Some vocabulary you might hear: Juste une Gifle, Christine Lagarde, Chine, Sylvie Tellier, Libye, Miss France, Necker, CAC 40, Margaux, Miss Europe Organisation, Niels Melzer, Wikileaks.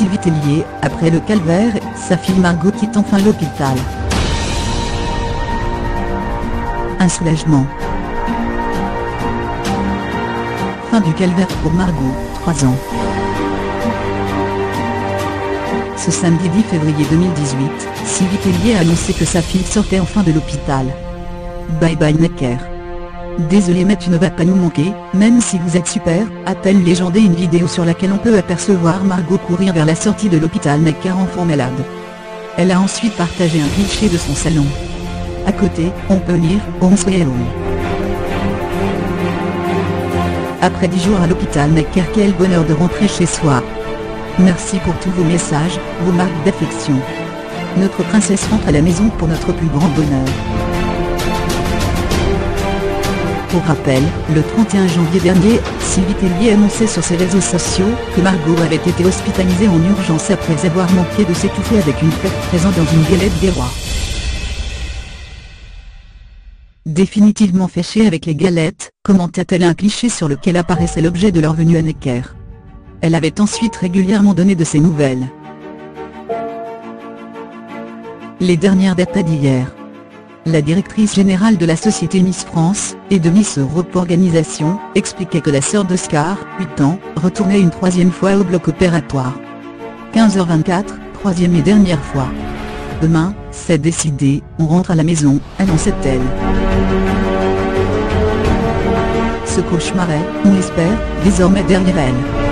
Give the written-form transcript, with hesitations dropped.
Sylvie Tellier, après le calvaire, sa fille Margaux quitte enfin l'hôpital. Un soulagement. Fin du calvaire pour Margaux, 3 ans. Ce samedi 10 février 2018, Sylvie Tellier a annoncé que sa fille sortait enfin de l'hôpital. Bye bye Necker. Désolé mais tu ne vas pas nous manquer, même si vous êtes super, a-t-elle légendé une vidéo sur laquelle on peut apercevoir Margaux courir vers la sortie de l'hôpital Necker enfant malade. Elle a ensuite partagé un cliché de son salon. À côté, on peut lire « On se réalonge ». Après 10 jours à l'hôpital Necker, quel bonheur de rentrer chez soi. Merci pour tous vos messages, vos marques d'affection. Notre princesse rentre à la maison pour notre plus grand bonheur. Pour rappel, le 31 janvier dernier, Sylvie Tellier annonçait sur ses réseaux sociaux que Margaux avait été hospitalisée en urgence après avoir manqué de s'étouffer avec une plaque présente dans une galette des rois. Définitivement fâchée avec les galettes, commenta-t-elle un cliché sur lequel apparaissait l'objet de leur venue à Necker. Elle avait ensuite régulièrement donné de ses nouvelles. Les dernières datent d'hier. La directrice générale de la société Miss France et de Miss Europe Organisation expliquait que la sœur d'Oscar, 8 ans, retournait une troisième fois au bloc opératoire. 15h24, troisième et dernière fois. Demain, c'est décidé, on rentre à la maison, annonçait-elle. Ce cauchemar est, on l'espère, désormais derrière elle.